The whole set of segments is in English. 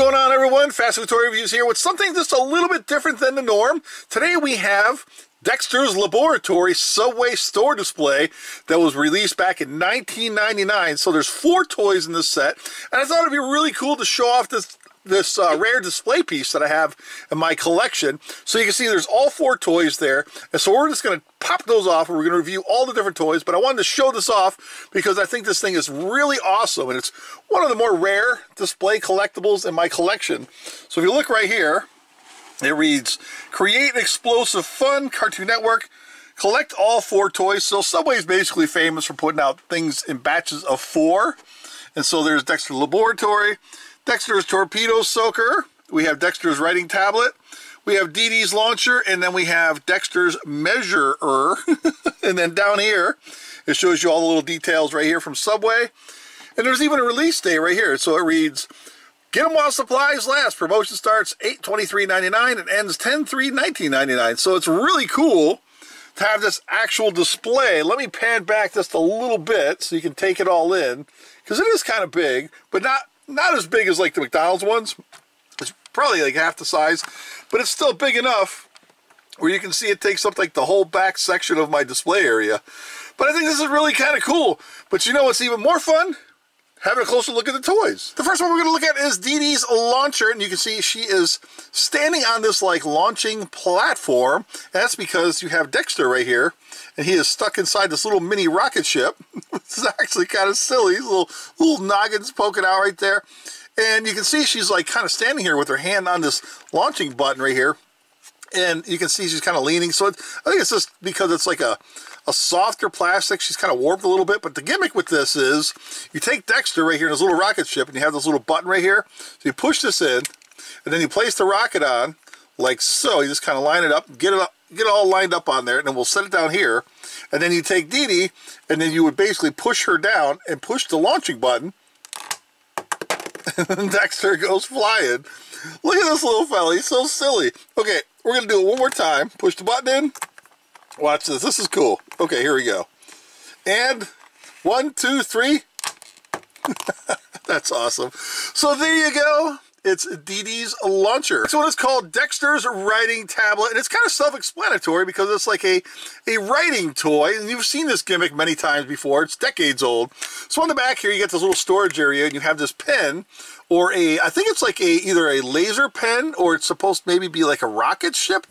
going on, everyone? Fast Food Toy Reviews here with something just a little bit different than the norm. Today we have Dexter's Laboratory Subway store display that was released back in 1999. So there's 4 toys in this set, and I thought it'd be really cool to show off this rare display piece that I have in my collection. So you can see there's all 4 toys there, and so we're just going to pop those off and we're going to review all the different toys. But I wanted to show this off because I think this thing is really awesome, and it's one of the more rare display collectibles in my collection. So if you look right here, it reads, "Create explosive fun, Cartoon Network. Collect all 4 toys." So Subway is basically famous for putting out things in batches of 4, and so there's Dexter's Laboratory, Dexter's Torpedo Soaker, we have Dexter's Writing Tablet, we have Dee Dee's Launcher, and then we have Dexter's Measurer. And then down here, it shows you all the little details right here from Subway. And there's even a release day right here. So it reads, "Get them while supplies last. Promotion starts 8/23/99 and ends 10/3/1999. So it's really cool to have this actual display. Let me pan back just a little bit so you can take it all in, because it is kind of big, but not as big as like the McDonald's ones. It's probably like half the size, but it's still big enough where you can see it takes up like the whole back section of my display area. But I think this is really kind of cool. But you know what's even more fun? Having a closer look at the toys. The first one we're going to look at is Dee Dee's Launcher, and you can see she is standing on this like launching platform. And that's because you have Dexter right here, and he is stuck inside this little mini rocket ship. This is actually kind of silly. His little noggin's poking out right there, and you can see she's like kind of standing here with her hand on this launching button right here, and you can see she's kind of leaning. So I think it's just because it's like a softer plastic. She's kind of warped a little bit, but the gimmick with this is you take Dexter right here in his little rocket ship, and you have this little button right here, so you push this in, and then you place the rocket on like so. You just kind of line it up, get it all lined up on there, and then we'll set it down here, and then you take Dee Dee, and then you would basically push her down and push the launching button, and then Dexter goes flying. Look at this little fella, he's so silly. Okay, we're gonna do it one more time. Push the button in. Watch this. This is cool. Okay, here we go. And 1, 2, 3. That's awesome. So there you go. It's Dee Dee's Launcher. This one is called Dexter's Writing Tablet, and it's kind of self-explanatory because it's like a writing toy, and you've seen this gimmick many times before. It's decades old. So on the back here, you get this little storage area, and you have this pen, or I think it's like either a laser pen, or it's supposed to maybe be like a rocket ship.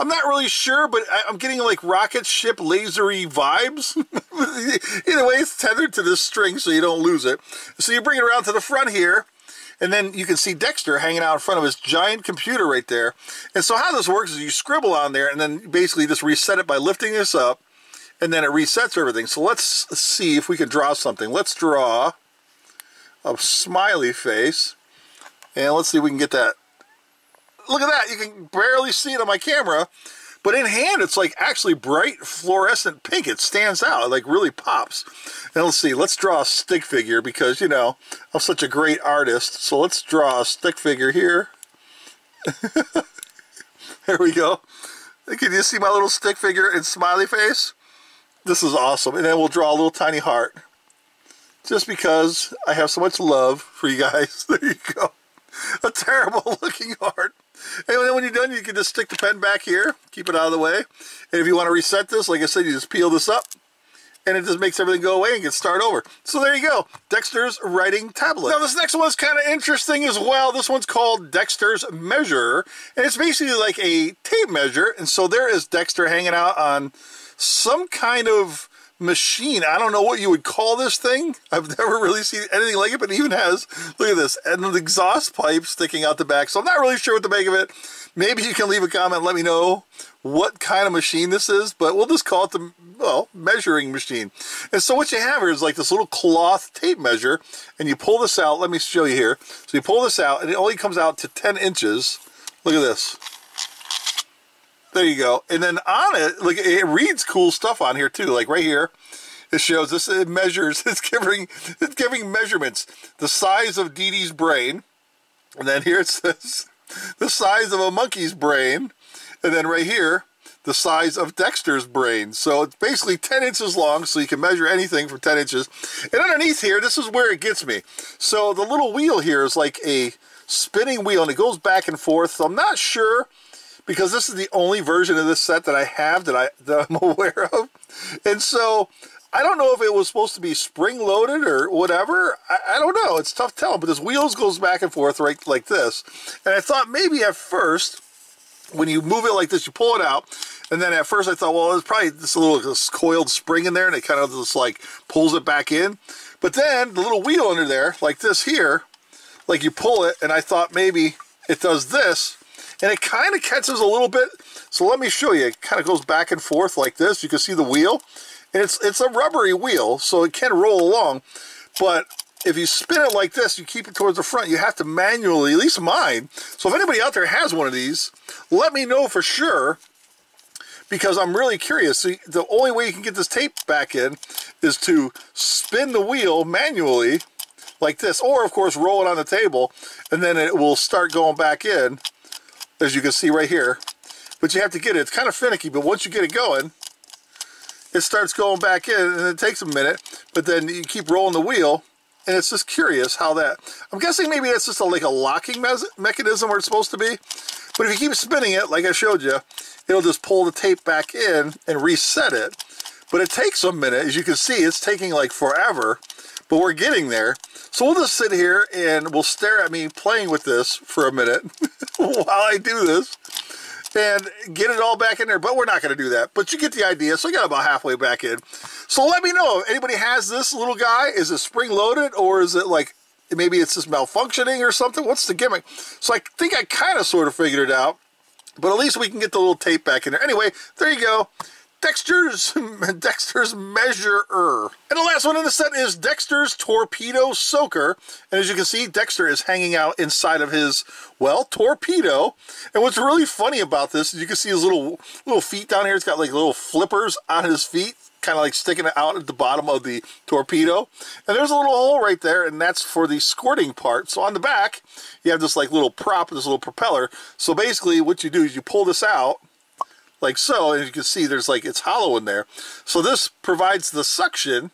I'm not really sure, but I'm getting like rocket ship lasery vibes. Either way, it's tethered to this string so you don't lose it. So you bring it around to the front here, and then you can see Dexter hanging out in front of his giant computer right there. And so how this works is you scribble on there, and then basically just reset it by lifting this up, and then it resets everything. So let's see if we can draw something. Let's draw a smiley face, and let's see if we can get that. Look at that, you can barely see it on my camera, but in hand it's like actually bright fluorescent pink. It stands out, it like really pops. And let's see, let's draw a stick figure because, you know, I'm such a great artist. So let's draw a stick figure here. There we go. Can you see my little stick figure and smiley face? This is awesome. And then we'll draw a little tiny heart just because I have so much love for you guys. There you go. A terrible looking heart. And then when you're done, you can just stick the pen back here, keep it out of the way. And if you want to reset this, like I said, you just peel this up, and it just makes everything go away and can start over. So there you go, Dexter's Writing Tablet. Now this next one is kind of interesting as well. This one's called Dexter's Measurer, and it's basically like a tape measure. And so there is Dexter hanging out on some kind of machine. I don't know what you would call this thing. I've never really seen anything like it, but it even has, look at this, and an exhaust pipe sticking out the back. So I'm not really sure what to make of it. Maybe you can leave a comment, let me know what kind of machine this is, but we'll just call it the, well, measuring machine. And so what you have here is like this little cloth tape measure, and you pull this out. Let me show you here. So you pull this out, and it only comes out to 10 inches. Look at this. There you go. And then on it, like, it reads cool stuff on here too. Like right here, it shows this, it measures, it's giving measurements. The size of Dee Dee's brain. And then here it says the size of a monkey's brain. And then right here, the size of Dexter's brain. So it's basically 10 inches long, so you can measure anything from 10 inches. And underneath here, this is where it gets me. So the little wheel here is like a spinning wheel, and it goes back and forth. So I'm not sure, because this is the only version of this set that I have that I'm aware of. And so I don't know if it was supposed to be spring-loaded or whatever. I don't know. It's tough to tell, but this wheels goes back and forth right like this. And I thought maybe at first, when you move it like this, you pull it out. And then at first I thought, well, it's probably just a little coiled spring in there, and it kind of just like pulls it back in. But then the little wheel under there, like this here, like you pull it, and I thought maybe it does this. And it kind of catches a little bit. So let me show you. It kind of goes back and forth like this. You can see the wheel. And it's a rubbery wheel, so it can roll along. But if you spin it like this, you keep it towards the front. You have to manually, at least mine. So if anybody out there has one of these, let me know for sure, because I'm really curious. So the only way you can get this tape back in is to spin the wheel manually like this, or of course roll it on the table, and then it will start going back in, as you can see right here. But you have to get it. It's kind of finicky, but once you get it going, it starts going back in, and it takes a minute, but then you keep rolling the wheel, and it's just curious how that... I'm guessing maybe that's just like a locking mechanism where it's supposed to be, but if you keep spinning it, like I showed you, it'll just pull the tape back in and reset it. But it takes a minute. As you can see, it's taking like forever, but we're getting there. So we'll just sit here and we'll stare at me playing with this for a minute while I do this and get it all back in there. But we're not going to do that. But you get the idea. So I got about halfway back in. So let me know if anybody has this little guy. Is it spring-loaded, or is it like maybe it's just malfunctioning or something? What's the gimmick? So I think I kind of sort of figured it out. But at least we can get the little tape back in there. Anyway, there you go. Dexter's Measurer. And the last one in the set is Dexter's Torpedo Soaker. And as you can see, Dexter is hanging out inside of his, well, torpedo. And what's really funny about this is you can see his little feet down here. It's got like little flippers on his feet, kind of like sticking it out at the bottom of the torpedo. And there's a little hole right there, and that's for the squirting part. So on the back, you have this like little prop, this little propeller. So basically what you do is you pull this out, like so, and you can see there's like, it's hollow in there. So this provides the suction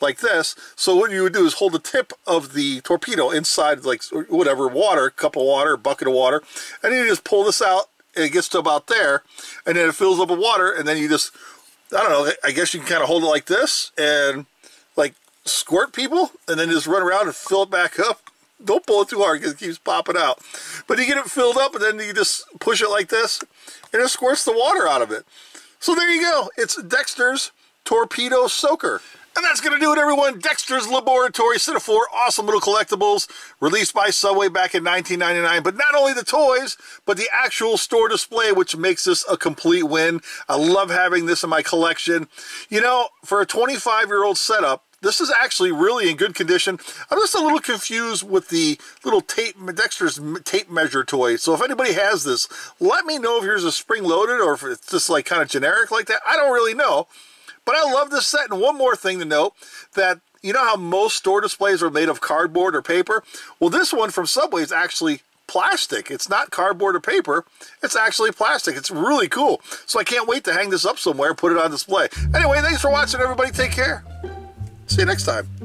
like this. So what you would do is hold the tip of the torpedo inside like whatever water, cup of water, bucket of water, and then you just pull this out, and it gets to about there, and then it fills up with water, and then you just, I don't know, I guess you can kind of hold it like this and like squirt people, and then just run around and fill it back up. Don't pull it too hard because it keeps popping out. But you get it filled up, and then you just push it like this, and it squirts the water out of it. So there you go. It's Dexter's Torpedo Soaker. And that's going to do it, everyone. Dexter's Laboratory, set of 4 awesome little collectibles released by Subway back in 1999. But not only the toys, but the actual store display, which makes this a complete win. I love having this in my collection. You know, for a 25-year-old setup, this is actually really in good condition. I'm just a little confused with the little tape, Dexter's tape measure toy. So if anybody has this, let me know if yours is spring-loaded or if it's just like kind of generic like that. I don't really know, but I love this set. And one more thing to note, that you know how most store displays are made of cardboard or paper? Well, this one from Subway is actually plastic. It's not cardboard or paper. It's actually plastic. It's really cool. So I can't wait to hang this up somewhere and put it on display. Anyway, thanks for watching, everybody. Take care. See you next time.